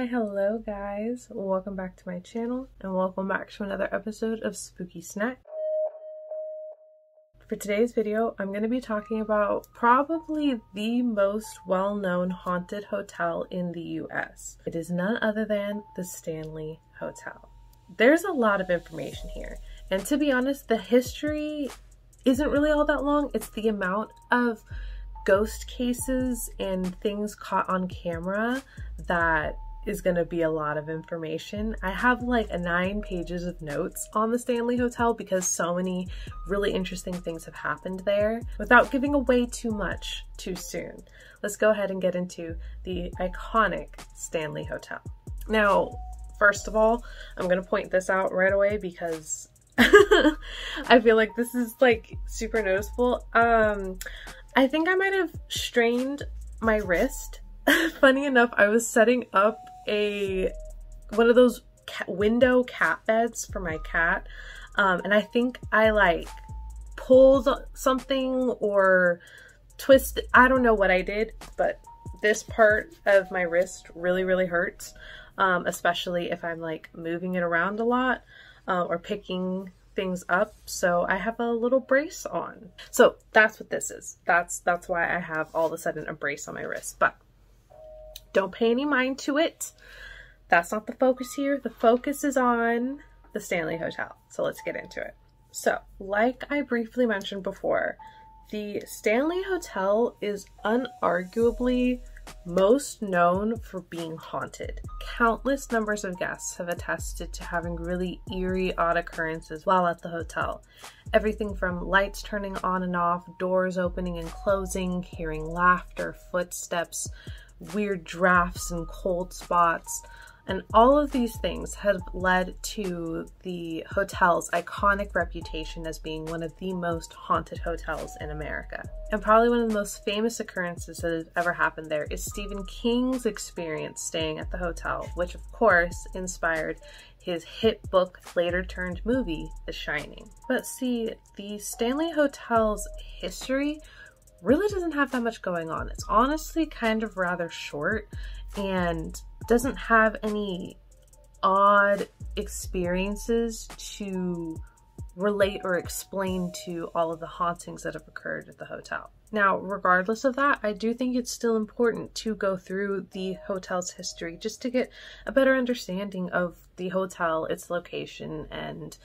Hi, hello guys, welcome back to my channel and welcome back to another episode of Spooky Snack. For today's video, I'm going to be talking about probably the most well-known haunted hotel in the US. It is none other than the Stanley Hotel. There's a lot of information here, and to be honest, the history isn't really all that long. It's the amount of ghost cases and things caught on camera that is going to be a lot of information. I have like 9 pages of notes on the Stanley Hotel because so many really interesting things have happened there. Without giving away too much too soon, let's go ahead and get into the iconic Stanley Hotel. Now, first of all, I'm going to point this out right away because I feel like this is like super noticeable. I think I might have strained my wrist. Funny enough, I was setting up one of those window cat beds for my cat, and I think I like pulled something or twisted. I don't know what I did, but this part of my wrist really hurts, especially if I'm like moving it around a lot or picking things up. So I have a little brace on. So that's what this is. That's why I have all of a sudden a brace on my wrist, but don't pay any mind to it. That's not the focus here. The focus is on the Stanley Hotel. So let's get into it. So like I briefly mentioned before, the Stanley Hotel is unarguably most known for being haunted. Countless numbers of guests have attested to having really eerie, odd occurrences while at the hotel. Everything from lights turning on and off, doors opening and closing, hearing laughter, footsteps, weird drafts and cold spots, and all of these things have led to the hotel's iconic reputation as being one of the most haunted hotels in America. And probably one of the most famous occurrences that has ever happened there is Stephen King's experience staying at the hotel, which of course inspired his hit book, later turned movie, The Shining. But see, the Stanley Hotel's history really doesn't have that much going on. It's honestly kind of rather short and doesn't have any odd experiences to relate or explain to all of the hauntings that have occurred at the hotel. Now, regardless of that, I do think it's still important to go through the hotel's history just to get a better understanding of the hotel, its location, and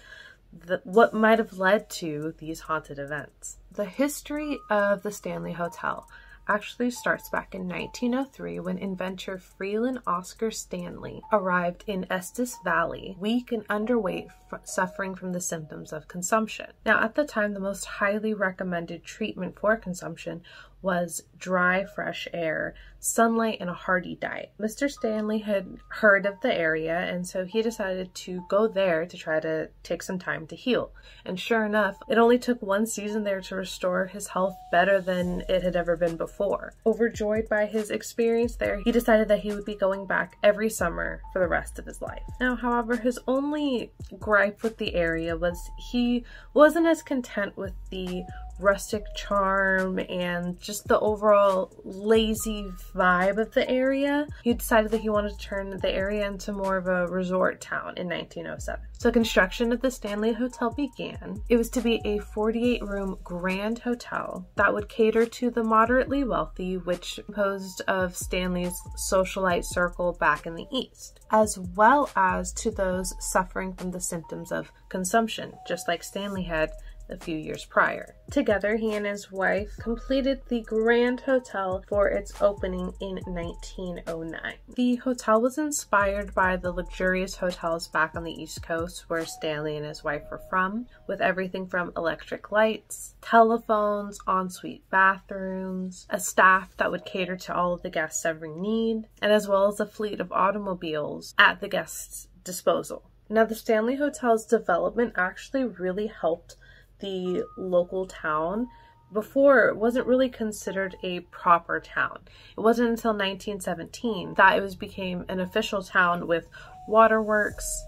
what might have led to these haunted events. The history of the Stanley Hotel actually starts back in 1903 when inventor Freeland Oscar Stanley arrived in Estes Valley, weak and underweight, suffering from the symptoms of consumption. Now, at the time, the most highly recommended treatment for consumption was dry, fresh air, sunlight, and a hearty diet. Mr. Stanley had heard of the area, and so he decided to go there to try to take some time to heal. And sure enough, it only took 1 season there to restore his health better than it had ever been before. Overjoyed by his experience there, he decided that he would be going back every summer for the rest of his life. Now, however, his only gripe with the area was he wasn't as content with the rustic charm and just the overall lazy vibe of the area. He decided that he wanted to turn the area into more of a resort town in 1907. So construction of the Stanley Hotel began. It was to be a 48-room grand hotel that would cater to the moderately wealthy, which composed of Stanley's socialite circle back in the East, as well as to those suffering from the symptoms of consumption, just like Stanley had a few years prior. Together, he and his wife completed the Grand Hotel for its opening in 1909. The hotel was inspired by the luxurious hotels back on the East Coast where Stanley and his wife were from, with everything from electric lights, telephones, ensuite bathrooms, a staff that would cater to all of the guests' every need, and as well as a fleet of automobiles at the guests' disposal. Now, the Stanley Hotel's development actually really helped the local town. Before, it wasn't really considered a proper town. It wasn't until 1917 that it became an official town with waterworks,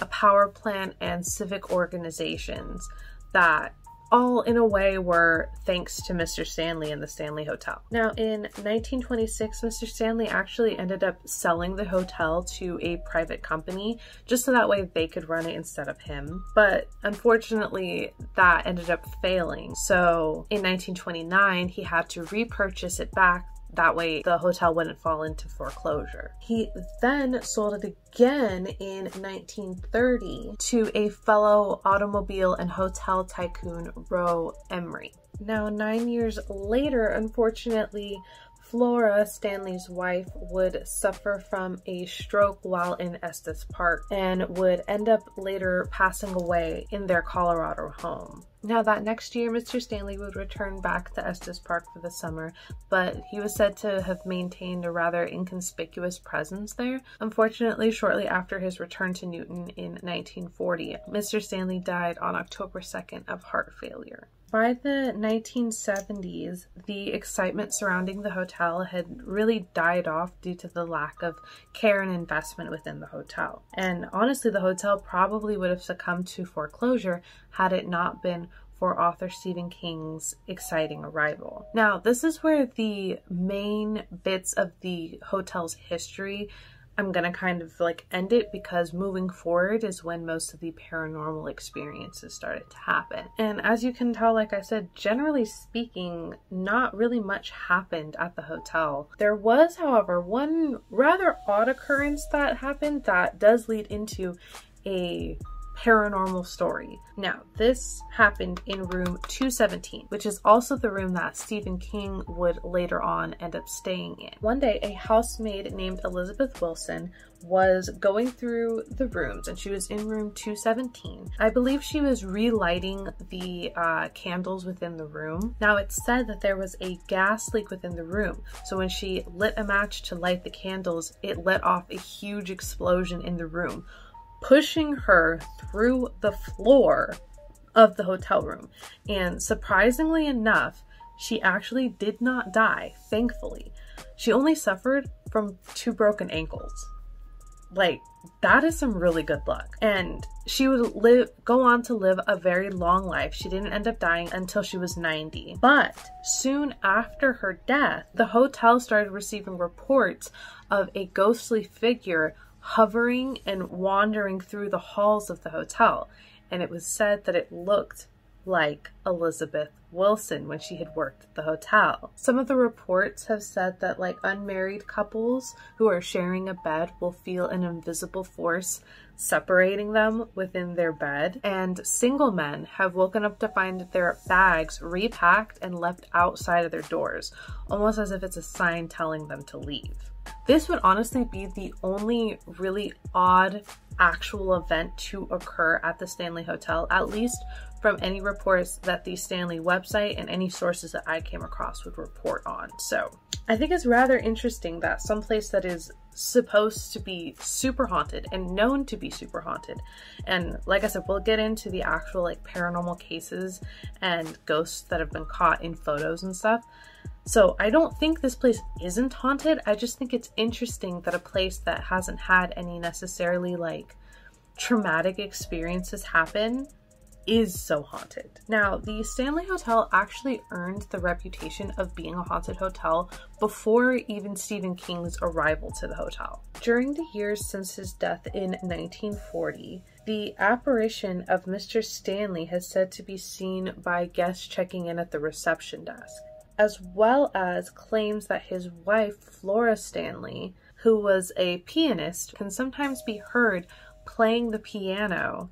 a power plant, and civic organizations that all in a way were thanks to Mr. Stanley and the Stanley Hotel. Now in 1926, Mr. Stanley actually ended up selling the hotel to a private company just so that way they could run it instead of him. But unfortunately that ended up failing. So in 1929, he had to repurchase it back. That way the hotel wouldn't fall into foreclosure. He then sold it again in 1930 to a fellow automobile and hotel tycoon, Roe Emery. Now, 9 years later, unfortunately, Flora, Stanley's wife, would suffer from a stroke while in Estes Park and would end up later passing away in their Colorado home. Now that next year, Mr. Stanley would return back to Estes Park for the summer, but he was said to have maintained a rather inconspicuous presence there. Unfortunately, shortly after his return to Newton in 1940, Mr. Stanley died on October 2nd of heart failure. By the 1970s, the excitement surrounding the hotel had really died off due to the lack of care and investment within the hotel. And honestly, the hotel probably would have succumbed to foreclosure had it not been for author Stephen King's exciting arrival. Now, this is where the main bits of the hotel's history, I'm gonna kind of like end it, because moving forward is when most of the paranormal experiences started to happen. And as you can tell, like I said, generally speaking, not really much happened at the hotel. There was, however, one rather odd occurrence that happened that does lead into a paranormal story. Now, this happened in room 217, which is also the room that Stephen King would later on end up staying in. One day, a housemaid named Elizabeth Wilson was going through the rooms, and she was in room 217. I believe she was relighting the candles within the room. Now, it's said that there was a gas leak within the room, so when she lit a match to light the candles, it let off a huge explosion in the room, pushing her through the floor of the hotel room. And surprisingly enough, she actually did not die, thankfully. She only suffered from 2 broken ankles. Like, that is some really good luck. And she would go on to live a very long life. She didn't end up dying until she was 90. But soon after her death, the hotel started receiving reports of a ghostly figure hovering and wandering through the halls of the hotel, and it was said that it looked like Elizabeth Wilson when she had worked at the hotel. Some of the reports have said that, like, unmarried couples who are sharing a bed will feel an invisible force separating them within their bed, and single men have woken up to find their bags repacked and left outside of their doors, almost as if it's a sign telling them to leave. This would honestly be the only really odd actual event to occur at the Stanley Hotel, at least from any reports that the Stanley website and any sources that I came across would report on. So I think it's rather interesting that someplace that is supposed to be super haunted and known to be super haunted, and like I said, we'll get into the actual like paranormal cases and ghosts that have been caught in photos and stuff. So I don't think this place isn't haunted. I just think it's interesting that a place that hasn't had any necessarily like traumatic experiences happen is so haunted. Now, the Stanley Hotel actually earned the reputation of being a haunted hotel before even Stephen King's arrival to the hotel. During the years since his death in 1940, the apparition of Mr. Stanley has said to be seen by guests checking in at the reception desk, as well as claims that his wife, Flora Stanley, who was a pianist, can sometimes be heard playing the piano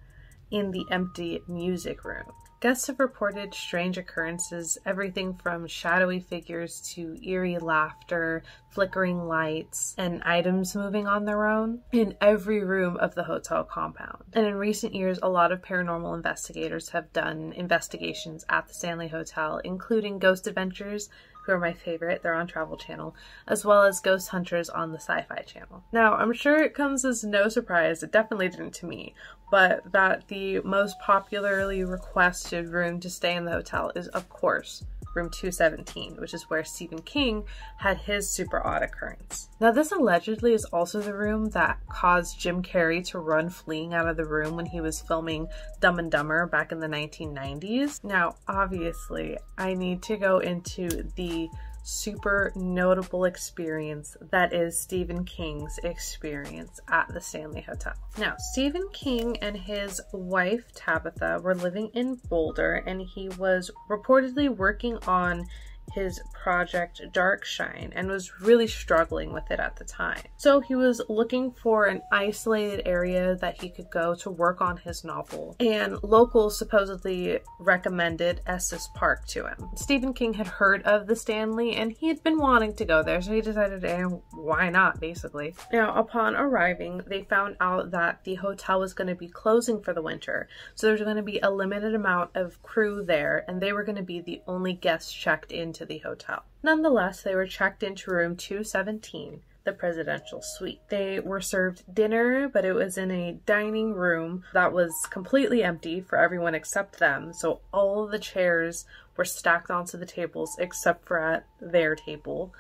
in the empty music room. Guests have reported strange occurrences, everything from shadowy figures to eerie laughter, flickering lights, and items moving on their own in every room of the hotel compound. And in recent years, a lot of paranormal investigators have done investigations at the Stanley Hotel, including Ghost Adventures, who are my favorite, they're on Travel Channel, as well as Ghost Hunters on the Sci-Fi Channel. Now, I'm sure it comes as no surprise, it definitely didn't to me, but that the most popularly requested room to stay in the hotel is, of course, room 217, which is where Stephen King had his super odd occurrence. Now, this allegedly is also the room that caused Jim Carrey to run fleeing out of the room when he was filming Dumb and Dumber back in the 1990s. Now, obviously, I need to go into the super notable experience that is Stephen King's experience at the Stanley Hotel. Now, Stephen King and his wife Tabitha were living in Boulder, and he was reportedly working on his project Dark Shine and was really struggling with it at the time. So he was looking for an isolated area that he could go to work on his novel, and locals supposedly recommended Estes Park to him. Stephen King had heard of the Stanley and he had been wanting to go there, so he decided, hey, why not, basically. Now, upon arriving, they found out that the hotel was going to be closing for the winter, so there's going to be a limited amount of crew there, and they were going to be the only guests checked into the hotel. Nonetheless, they were checked into room 217, the presidential suite. They were served dinner, but it was in a dining room that was completely empty for everyone except them, so all the chairs were stacked onto the tables except for at their table.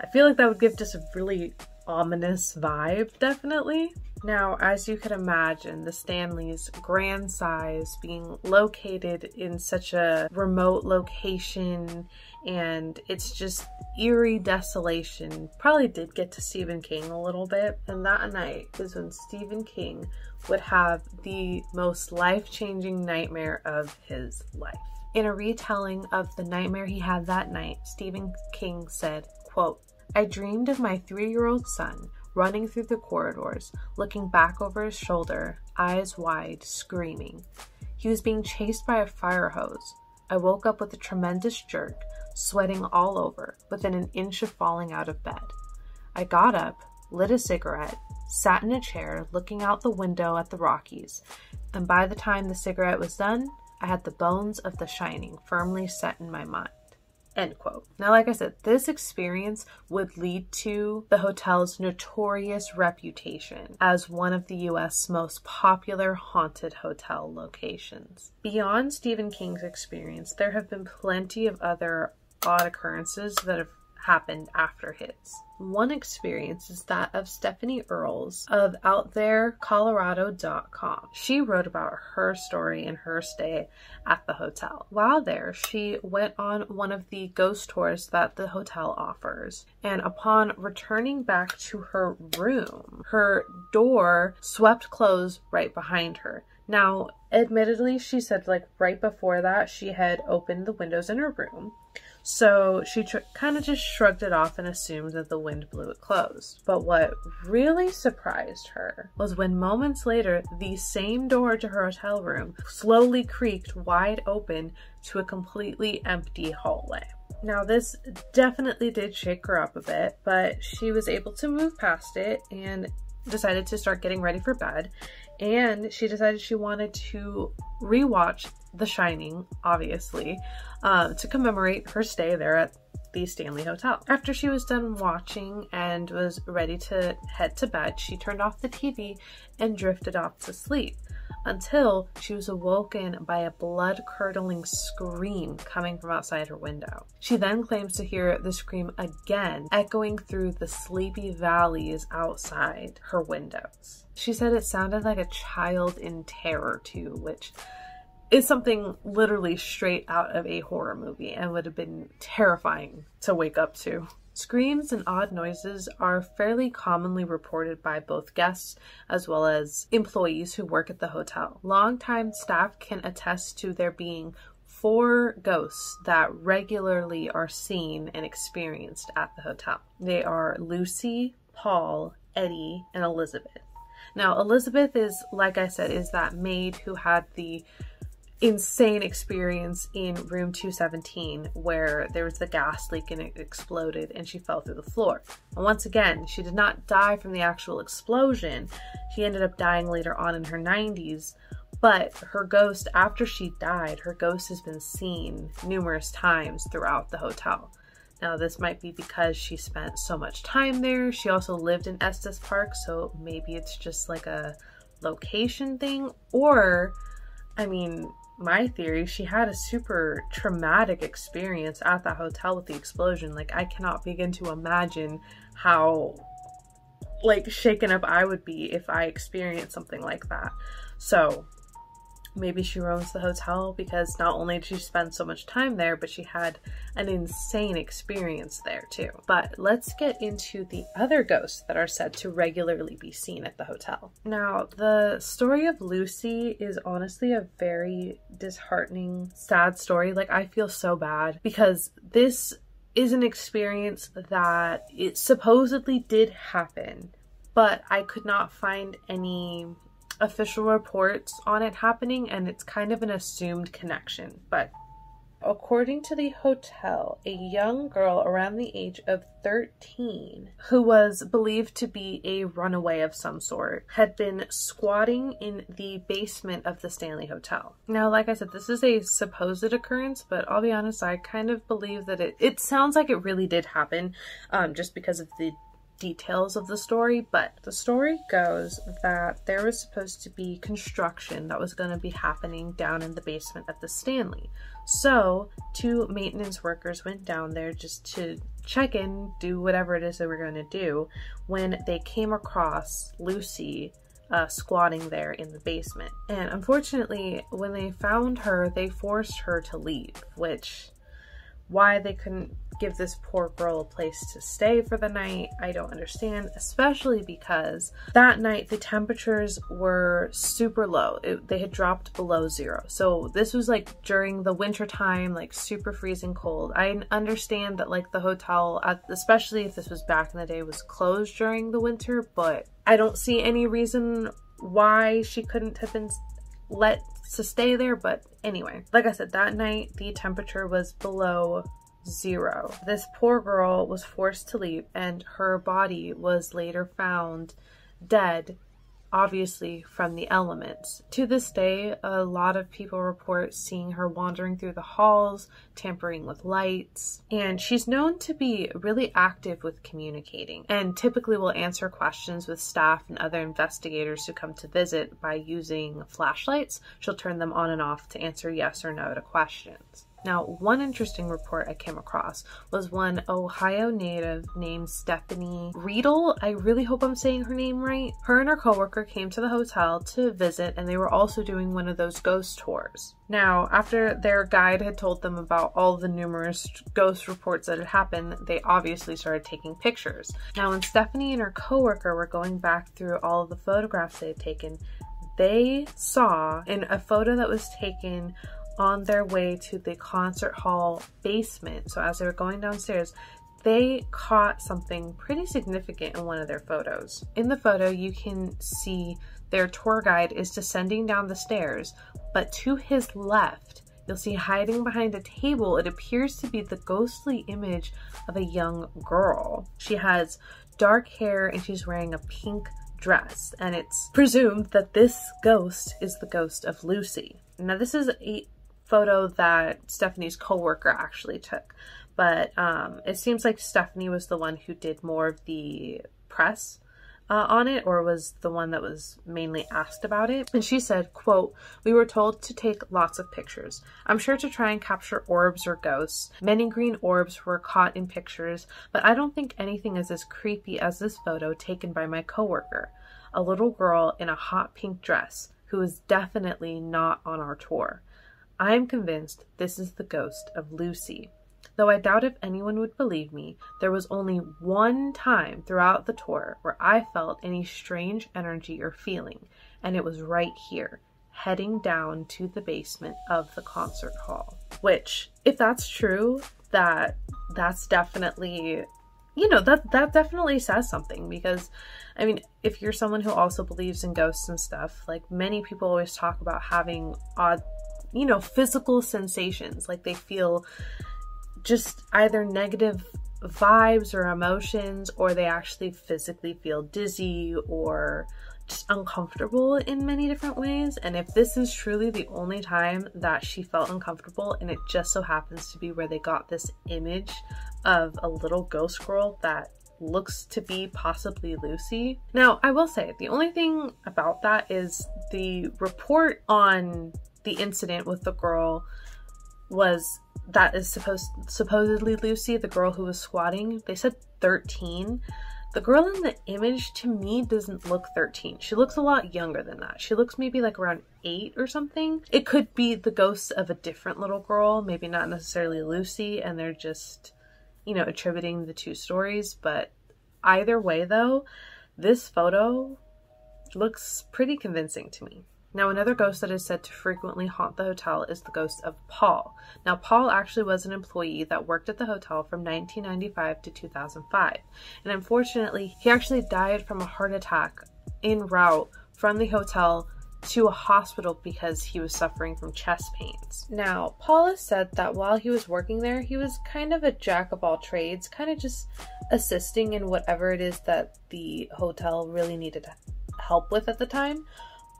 I feel like that would give just a really ominous vibe, definitely. Now, as you could imagine, the Stanley's grand size, being located in such a remote location, and it's just eerie desolation, probably did get to Stephen King a little bit. And that night is when Stephen King would have the most life-changing nightmare of his life. In a retelling of the nightmare he had that night, Stephen King said, quote, "I dreamed of my 3-year-old son running through the corridors, looking back over his shoulder, eyes wide, screaming. He was being chased by a fire hose. I woke up with a tremendous jerk, sweating all over, within an inch of falling out of bed. I got up, lit a cigarette, sat in a chair, looking out the window at the Rockies, and by the time the cigarette was done, I had the bones of The Shining firmly set in my mind." End quote. Now, like I said, this experience would lead to the hotel's notorious reputation as one of the U.S. most popular haunted hotel locations. Beyond Stephen King's experience, there have been plenty of other odd occurrences that have happened after his. One experience is that of Stephanie Earls of OutThereColorado.com. She wrote about her story and her stay at the hotel. While there, she went on one of the ghost tours that the hotel offers, and upon returning back to her room, her door swept closed right behind her. Now, admittedly, she said, like, right before that, she had opened the windows in her room, so she kind of just shrugged it off and assumed that the wind blew it closed. But what really surprised her was when moments later, the same door to her hotel room slowly creaked wide open to a completely empty hallway. Now, this definitely did shake her up a bit, but she was able to move past it and decided to start getting ready for bed, and she decided she wanted to rewatch The Shining, obviously, to commemorate her stay there at the Stanley Hotel. After she was done watching and was ready to head to bed, she turned off the TV and drifted off to sleep until she was awoken by a blood-curdling scream coming from outside her window. She then claims to hear the scream again, echoing through the sleepy valleys outside her windows. She said it sounded like a child in terror too, which is something literally straight out of a horror movie and would have been terrifying to wake up to. Screams and odd noises are fairly commonly reported by both guests as well as employees who work at the hotel. Longtime staff can attest to there being 4 ghosts that regularly are seen and experienced at the hotel. They are Lucy, Paul, Eddie, and Elizabeth. Now, Elizabeth is, like I said, is that maid who had the insane experience in room 217 where there was the gas leak and it exploded and she fell through the floor. And once again, she did not die from the actual explosion. She ended up dying later on in her 90s, but her ghost, after she died, her ghost has been seen numerous times throughout the hotel. Now, this might be because she spent so much time there. She also lived in Estes Park, so maybe it's just like a location thing, or, I mean, my theory, she had a super traumatic experience at that hotel with the explosion. Like, I cannot begin to imagine how, like, shaken up I would be if I experienced something like that. So maybe she roams the hotel because not only did she spend so much time there, but she had an insane experience there too. But let's get into the other ghosts that are said to regularly be seen at the hotel. Now, the story of Lucy is honestly a very disheartening, sad story. Like, I feel so bad because this is an experience that it supposedly did happen, but I could not find any official reports on it happening, and it's kind of an assumed connection. But according to the hotel, a young girl around the age of 13, who was believed to be a runaway of some sort, had been squatting in the basement of the Stanley Hotel. Now, like I said, this is a supposed occurrence, but I'll be honest, I kind of believe that it sounds like it really did happen, just because of the details of the story. But the story goes that there was supposed to be construction that was going to be happening down in the basement at the Stanley. So 2 maintenance workers went down there just to check in, do whatever it is they were going to do, when they came across Lucy squatting there in the basement. And unfortunately, when they found her, they forced her to leave, which why they couldn't give this poor girl a place to stay for the night, I don't understand, especially because that night the temperatures were super low. They had dropped below 0. So this was like during the winter time, like super freezing cold. I understand that like the hotel, especially if this was back in the day, was closed during the winter, but I don't see any reason why she couldn't have been let to stay there. But anyway, like I said, that night the temperature was below 0. This poor girl was forced to leave, and her body was later found dead, obviously from the elements. To this day, a lot of people report seeing her wandering through the halls, tampering with lights, and she's known to be really active with communicating, and typically will answer questions with staff and other investigators who come to visit by using flashlights. She'll turn them on and off to answer yes or no to questions. Now, one interesting report I came across was one Ohio native named Stephanie Riedel. I really hope I'm saying her name right. Her and her coworker came to the hotel to visit, and they were also doing one of those ghost tours. Now, after their guide had told them about all the numerous ghost reports that had happened, they obviously started taking pictures. Now, when Stephanie and her coworker were going back through all of the photographs they had taken, they saw in a photo that was taken on their way to the concert hall basement, so as they were going downstairs, they caught something pretty significant in one of their photos. In the photo, you can see their tour guide is descending down the stairs, but to his left, you'll see hiding behind a table, it appears to be the ghostly image of a young girl. She has dark hair and she's wearing a pink dress, and it's presumed that this ghost is the ghost of Lucy. Now, this is a photo that Stephanie's coworker actually took, but it seems like Stephanie was the one who did more of the press on it, or was the one that was mainly asked about it. And she said, quote, "We were told to take lots of pictures. I'm sure to try and capture orbs or ghosts. Many green orbs were caught in pictures, but I don't think anything is as creepy as this photo taken by my coworker, a little girl in a hot pink dress who is definitely not on our tour. I am convinced this is the ghost of Lucy. Though I doubt if anyone would believe me, there was only one time throughout the tour where I felt any strange energy or feeling, and it was right here, heading down to the basement of the concert hall." Which, if that's true, that's definitely, you know, that definitely says something, because I mean, if you're someone who also believes in ghosts and stuff, like many people always talk about having odd, you know, physical sensations, like they feel just either negative vibes or emotions, or they actually physically feel dizzy or just uncomfortable in many different ways. And if this is truly the only time that she felt uncomfortable, and it just so happens to be where they got this image of a little ghost girl that looks to be possibly Lucy. Now, I will say the only thing about that is the report on the incident with the girl was, that is supposedly Lucy, the girl who was squatting. They said 13. The girl in the image to me doesn't look 13. She looks a lot younger than that. She looks maybe like around 8 or something. It could be the ghost of a different little girl, maybe not necessarily Lucy, and they're just, you know, attributing the two stories. But either way though, this photo looks pretty convincing to me. Now, another ghost that is said to frequently haunt the hotel is the ghost of Paul. Now, Paul actually was an employee that worked at the hotel from 1995 to 2005. And unfortunately, he actually died from a heart attack en route from the hotel to a hospital because he was suffering from chest pains. Now, Paul has said that while he was working there, he was kind of a jack of all trades, kind of just assisting in whatever it is that the hotel really needed help with at the time.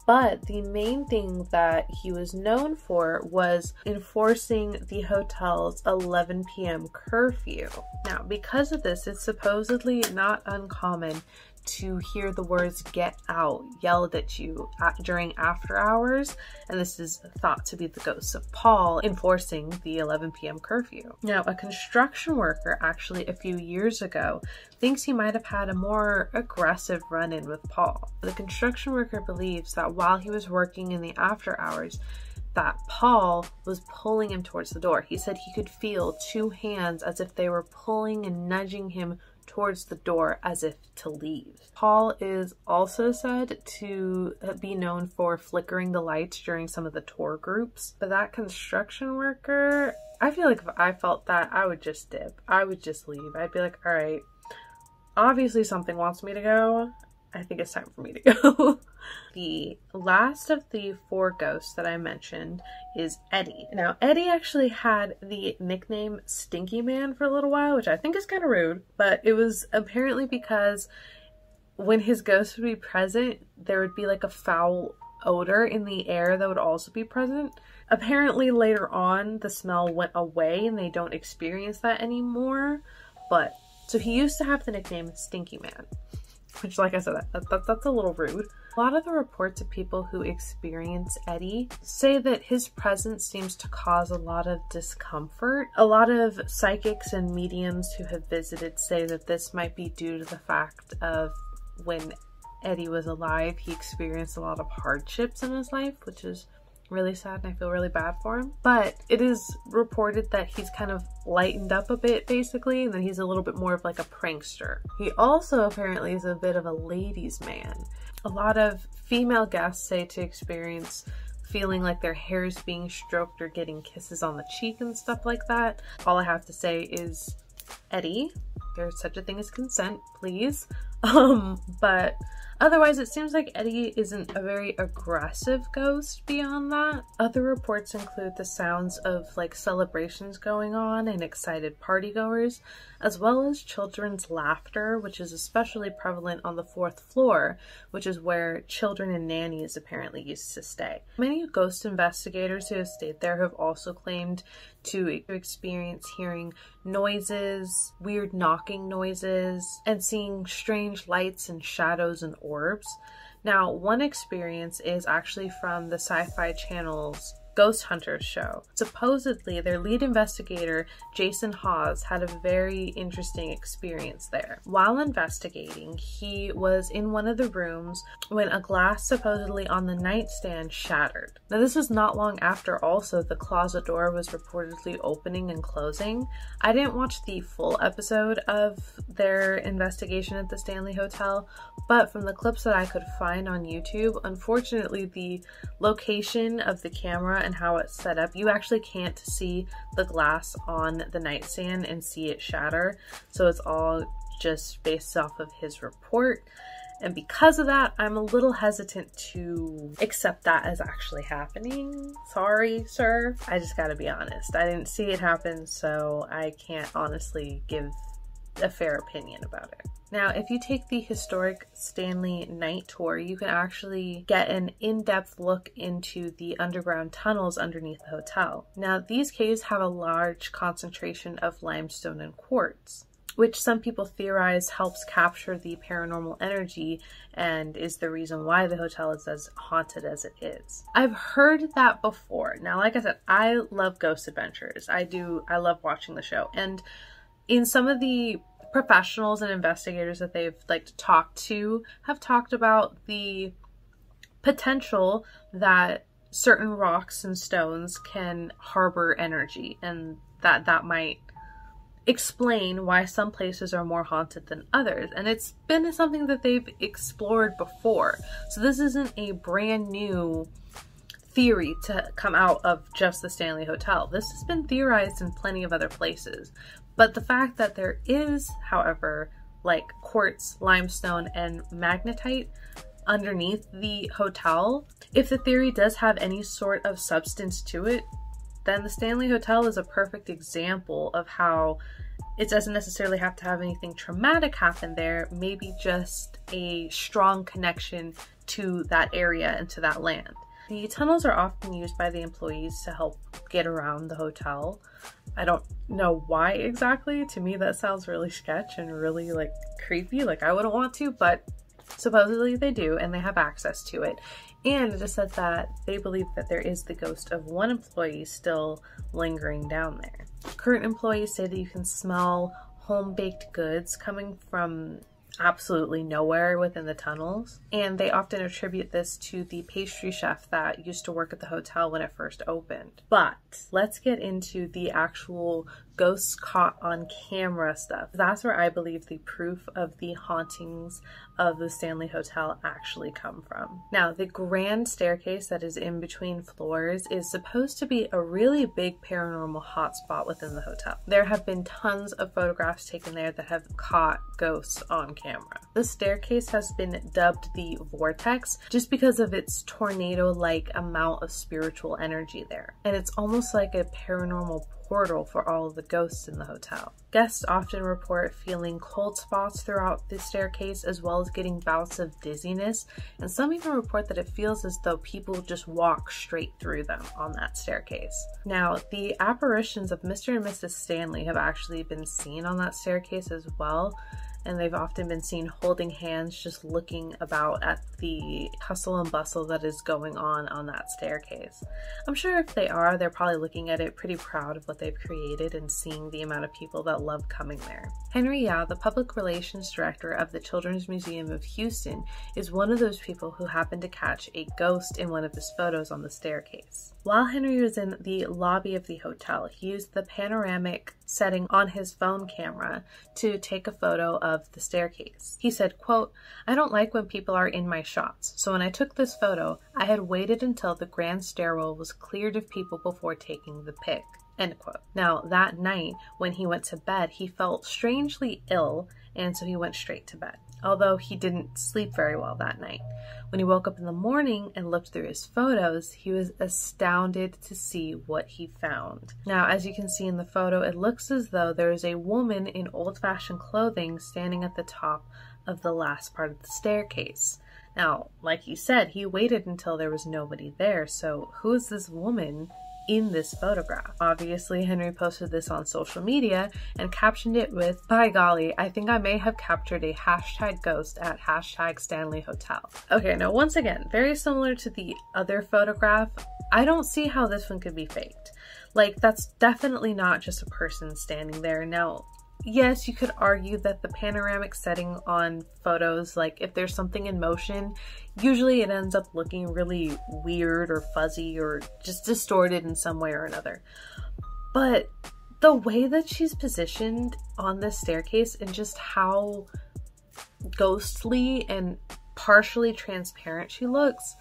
But the main thing that he was known for was enforcing the hotel's 11 p.m. curfew. Now, because of this, it's supposedly not uncommon to hear the words "get out" yelled at you during after hours, and this is thought to be the ghost of Paul enforcing the 11 p.m. curfew. Now, a construction worker actually a few years ago thinks he might have had a more aggressive run-in with Paul. The construction worker believes that while he was working in the after hours, that Paul was pulling him towards the door. He said he could feel two hands as if they were pulling and nudging him towards the door as if to leave. Paul is also said to be known for flickering the lights during some of the tour groups. But that construction worker, I feel like if I felt that, I would just dip. I would just leave. I'd be like, all right, obviously something wants me to go. I think it's time for me to go. The last of the four ghosts that I mentioned is Eddie. Now, Eddie actually had the nickname Stinky Man for a little while, which I think is kind of rude, but it was apparently because when his ghost would be present, there would be like a foul odor in the air that would also be present. Apparently later on, the smell went away and they don't experience that anymore. But so he used to have the nickname Stinky Man, which, like I said, that's a little rude. A lot of the reports of people who experience Eddie say that his presence seems to cause a lot of discomfort. A lot of psychics and mediums who have visited say that this might be due to the fact of when Eddie was alive, he experienced a lot of hardships in his life, which is really sad and I feel really bad for him. But it is reported that he's kind of lightened up a bit basically, and that he's a little bit more of like a prankster. He also apparently is a bit of a ladies' man. A lot of female guests say to experience feeling like their hair is being stroked or getting kisses on the cheek and stuff like that. All I have to say is, Eddie, there's such a thing as consent, please. But otherwise, it seems like Eddie isn't a very aggressive ghost beyond that. Other reports include the sounds of like celebrations going on and excited partygoers, as well as children's laughter, which is especially prevalent on the 4th floor, which is where children and nannies apparently used to stay. Many ghost investigators who have stayed there have also claimed to experience hearing noises, weird knocking noises, and seeing strange lights and shadows and orbs. Now, one experience is actually from the Sci-Fi Channel's Ghost Hunters show. Supposedly, their lead investigator, Jason Hawes, had a very interesting experience there. While investigating, he was in one of the rooms when a glass supposedly on the nightstand shattered. Now, this was not long after also the closet door was reportedly opening and closing. I didn't watch the full episode of their investigation at the Stanley Hotel, but from the clips that I could find on YouTube, unfortunately, the location of the camera and how it's set up, you actually can't see the glass on the nightstand and see it shatter. So it's all just based off of his report. And because of that, I'm a little hesitant to accept that as actually happening. Sorry, sir. I just gotta be honest. I didn't see it happen, so I can't honestly give a fair opinion about it. Now, if you take the historic Stanley night tour, you can actually get an in-depth look into the underground tunnels underneath the hotel. Now, these caves have a large concentration of limestone and quartz. which some people theorize helps capture the paranormal energy and is the reason why the hotel is as haunted as it is. I've heard that before. Now, like I said, I love Ghost Adventures. I love watching the show. And in some of the professionals and investigators that they've talked to have talked about the potential that certain rocks and stones can harbor energy, and that might explain why some places are more haunted than others. And it's been something that they've explored before, so this isn't a brand new theory to come out of just the Stanley Hotel. This has been theorized in plenty of other places. But the fact that there is, however, quartz, limestone, and magnetite underneath the hotel, if the theory does have any sort of substance to it, then the Stanley Hotel is a perfect example of how it doesn't necessarily have to have anything traumatic happen there, maybe just a strong connection to that area and to that land. The tunnels are often used by the employees to help get around the hotel. I don't know why exactly. To me, that sounds really sketch and really creepy. I wouldn't want to, but supposedly they do, and they have access to it. And it just said that they believe that there is the ghost of one employee still lingering down there. Current employees say that you can smell home-baked goods coming from absolutely nowhere within the tunnels, and they often attribute this to the pastry chef that used to work at the hotel when it first opened. But let's get into the actual ghosts caught on camera stuff. That's where I believe the proof of the hauntings of the Stanley Hotel actually come from. Now, the grand staircase that is in between floors is supposed to be a really big paranormal hotspot within the hotel. There have been tons of photographs taken there that have caught ghosts on camera. The staircase has been dubbed the vortex just because of its tornado-like amount of spiritual energy there. And it's almost like a paranormal portal for all of the ghosts in the hotel. Guests often report feeling cold spots throughout the staircase, as well as getting bouts of dizziness, and some even report that it feels as though people just walk straight through them on that staircase. Now, the apparitions of Mr. and Mrs. Stanley have actually been seen on that staircase as well, and they've often been seen holding hands, just looking about at the hustle and bustle that is going on that staircase. I'm sure if they are, they're probably looking at it pretty proud of what they've created and seeing the amount of people that love coming there. Henry Yao, the public relations director of the Children's Museum of Houston, is one of those people who happened to catch a ghost in one of his photos on the staircase. While Henry was in the lobby of the hotel, he used the panoramic setting on his phone camera to take a photo of the staircase. He said, quote, "I don't like when people are in my shots, so when I took this photo, I had waited until the grand stairwell was cleared of people before taking the pic," end quote. Now, that night, when he went to bed, he felt strangely ill, and so he went straight to bed, although he didn't sleep very well that night. When he woke up in the morning and looked through his photos, he was astounded to see what he found. Now, as you can see in the photo, it looks as though there is a woman in old-fashioned clothing standing at the top of the last part of the staircase. Now, like he said, he waited until there was nobody there, so who is this woman in this photograph? Obviously, Henry posted this on social media and captioned it with, "By golly, I think I may have captured a hashtag ghost at hashtag Stanley Hotel." Okay, now once again, very similar to the other photograph, I don't see how this one could be faked. That's definitely not just a person standing there. Now, yes, you could argue that the panoramic setting on photos, if there's something in motion, usually it ends up looking really weird or fuzzy or just distorted in some way or another. But the way that she's positioned on this staircase and just how ghostly and partially transparent she looks,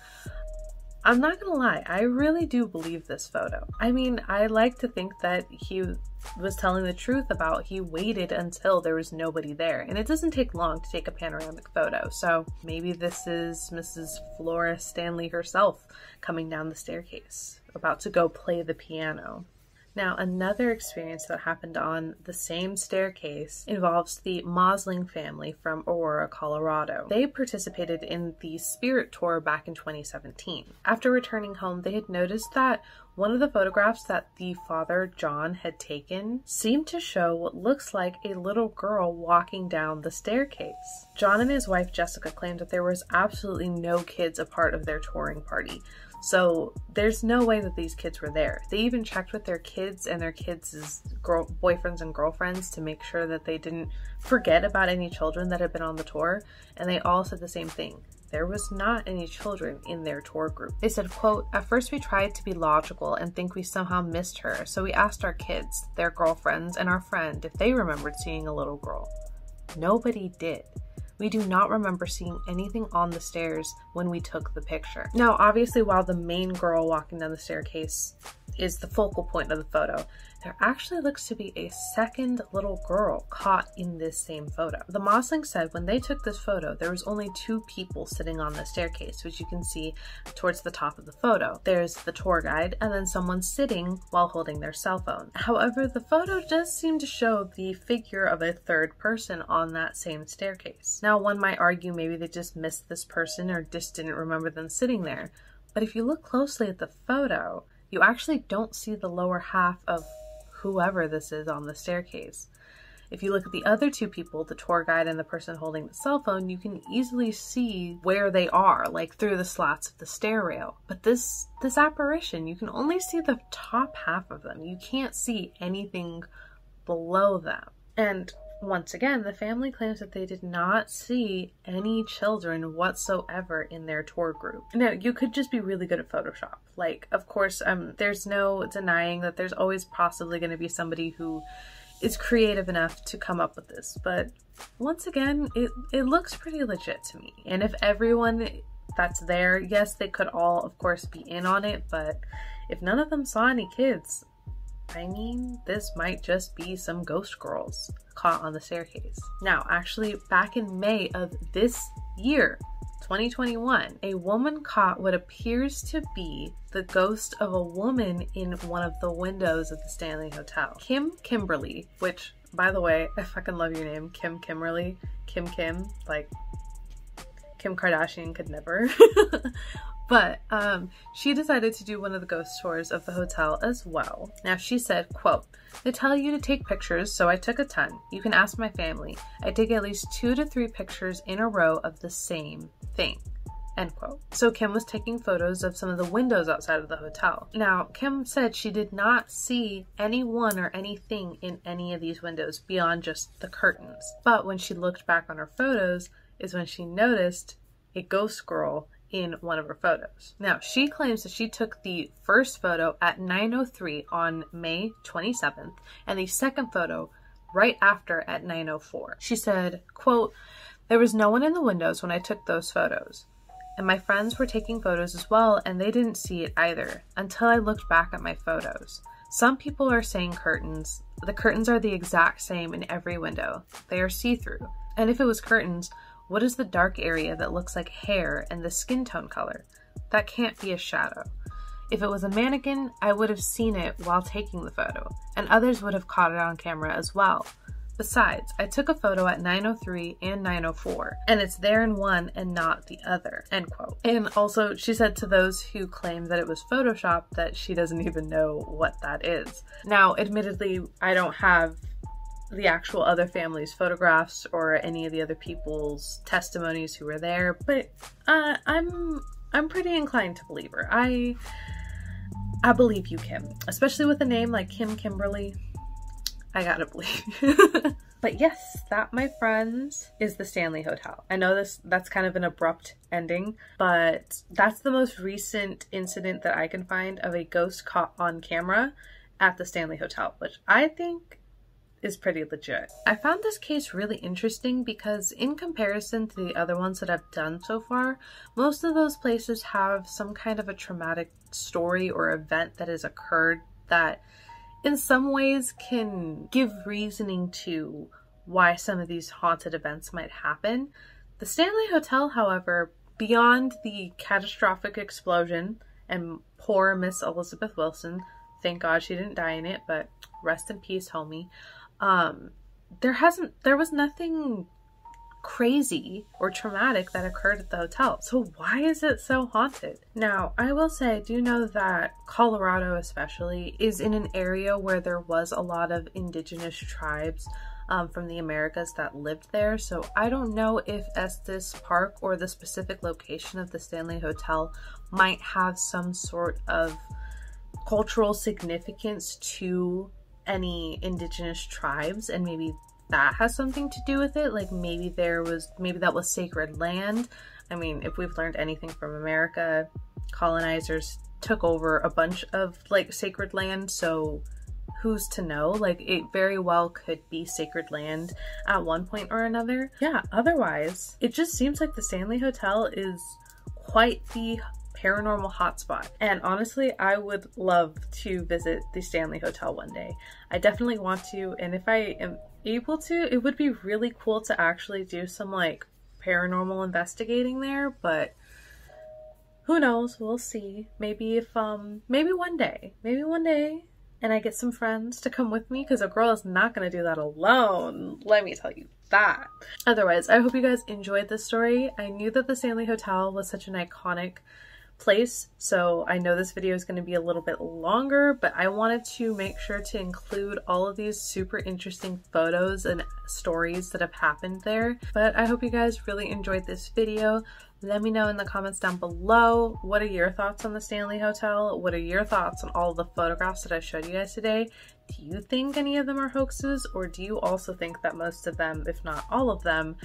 I'm not gonna lie, I really do believe this photo. I mean, I like to think that he was telling the truth about he waited until there was nobody there, and it doesn't take long to take a panoramic photo, so maybe this is Mrs. Flora Stanley herself coming down the staircase, about to go play the piano. Now, another experience that happened on the same staircase involves the Mosling family from Aurora, Colorado. They participated in the spirit tour back in 2017. After returning home, they had noticed that One of the photographs that the father, John, had taken seemed to show what looks like a little girl walking down the staircase. John and his wife, Jessica, claimed that there was absolutely no kids a part of their touring party. So there's no way that these kids were there. They even checked with their kids and their kids' boyfriends and girlfriends to make sure that they didn't forget about any children that had been on the tour, and they all said the same thing. There was not any children in their tour group. They said, quote, "At first we tried to be logical and think we somehow missed her, so we asked our kids, their girlfriends, and our friend if they remembered seeing a little girl. Nobody did. We do not remember seeing anything on the stairs when we took the picture." Now, obviously, while the main girl walking down the staircase is the focal point of the photo, there actually looks to be a second little girl caught in this same photo. The Mosling said when they took this photo, there was only two people sitting on the staircase, which you can see towards the top of the photo. There's the tour guide and then someone sitting while holding their cell phone. However, the photo does seem to show the figure of a third person on that same staircase. Now, one might argue maybe they just missed this person or just didn't remember them sitting there. But if you look closely at the photo, you actually don't see the lower half of whoever this is on the staircase. If you look at the other two people, the tour guide and the person holding the cell phone, you can easily see where they are, like through the slats of the stair rail. But this apparition, you can only see the top half of them. You can't see anything below them. And once again, the family claims that they did not see any children whatsoever in their tour group. Now, you could just be really good at Photoshop. Like, of course, there's no denying that there's always possibly going to be somebody who is creative enough to come up with this. But once again, it looks pretty legit to me. And if everyone that's there, yes, they could all, of course, be in on it. But if none of them saw any kids, I mean, this might just be some ghost girls caught on the staircase. Now, actually, back in May of this year, 2021, a woman caught what appears to be the ghost of a woman in one of the windows of the Stanley Hotel. Kim Kimberly, which, by the way, I fucking love your name, Kim Kimberly, Kim Kim, like Kim Kardashian could never. But she decided to do one of the ghost tours of the hotel as well. Now she said, quote, "They tell you to take pictures, so I took a ton. You can ask my family. I take at least 2 to 3 pictures in a row of the same thing." End quote. So Kim was taking photos of some of the windows outside of the hotel. Now, Kim said she did not see anyone or anything in any of these windows beyond just the curtains. But when she looked back on her photos is when she noticed a ghost girl in one of her photos. Now, she claims that she took the first photo at 9:03 on May 27th and the second photo right after at 9:04. She said, quote, "There was no one in the windows when I took those photos. And my friends were taking photos as well and they didn't see it either until I looked back at my photos. Some people are saying curtains. The curtains are the exact same in every window. They are see-through. And if it was curtains, what is the dark area that looks like hair and the skin tone color? That can't be a shadow. If it was a mannequin, I would have seen it while taking the photo, and others would have caught it on camera as well. Besides, I took a photo at 9:03 and 9:04, and it's there in one and not the other." End quote. And also, she said to those who claim that it was Photoshop that she doesn't even know what that is. Now, admittedly, I don't have the actual other family's photographs or any of the other people's testimonies who were there, but I'm pretty inclined to believe her. I believe you, Kim, especially with a name like Kim Kimberly. I gotta believe. But yes, that, my friends, is the Stanley Hotel. I know that's kind of an abrupt ending, but that's the most recent incident that I can find of a ghost caught on camera at the Stanley Hotel, which I think is pretty legit. I found this case really interesting because in comparison to the other ones that I've done so far, most of those places have some kind of a traumatic story or event that has occurred that in some ways can give reasoning to why some of these haunted events might happen. The Stanley Hotel, however, beyond the catastrophic explosion and poor Miss Elizabeth Wilson, thank God she didn't die in it, but rest in peace, homie. There was nothing crazy or traumatic that occurred at the hotel. So why is it so haunted? Now, I will say, I do know that Colorado especially is in an area where there was a lot of indigenous tribes from the Americas that lived there. So I don't know if Estes Park or the specific location of the Stanley Hotel might have some sort of cultural significance to any indigenous tribes, and maybe that has something to do with it. Like maybe that was sacred land. I mean, if we've learned anything from America, colonizers took over a bunch of like sacred land, so who's to know? Like, it very well could be sacred land at one point or another. Yeah, otherwise it just seems like the Stanley Hotel is quite the paranormal hotspot, and honestly I would love to visit the Stanley Hotel one day. I definitely want to, and if I am able to, it would be really cool to actually do some like paranormal investigating there, but who knows, we'll see. Maybe if maybe one day and I get some friends to come with me, because a girl is not gonna do that alone, let me tell you that. Otherwise, I hope you guys enjoyed this story. I knew that the Stanley Hotel was such an iconic place, so I know this video is going to be a little bit longer, but I wanted to make sure to include all of these super interesting photos and stories that have happened there. But I hope you guys really enjoyed this video. Let me know in the comments down below, what are your thoughts on the Stanley Hotel? What are your thoughts on all the photographs that I showed you guys today? Do you think any of them are hoaxes, or do you also think that most of them, if not all of them,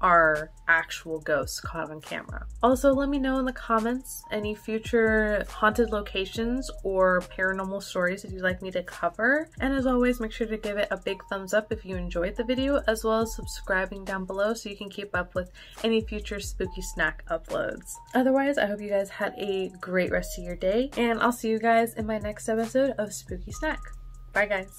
are actual ghosts caught on camera? Also, let me know in the comments any future haunted locations or paranormal stories that you'd like me to cover. And as always, make sure to give it a big thumbs up if you enjoyed the video, as well as subscribing down below so you can keep up with any future spooky snack uploads. Otherwise, I hope you guys had a great rest of your day, and I'll see you guys in my next episode of Spooky Snack. Bye guys.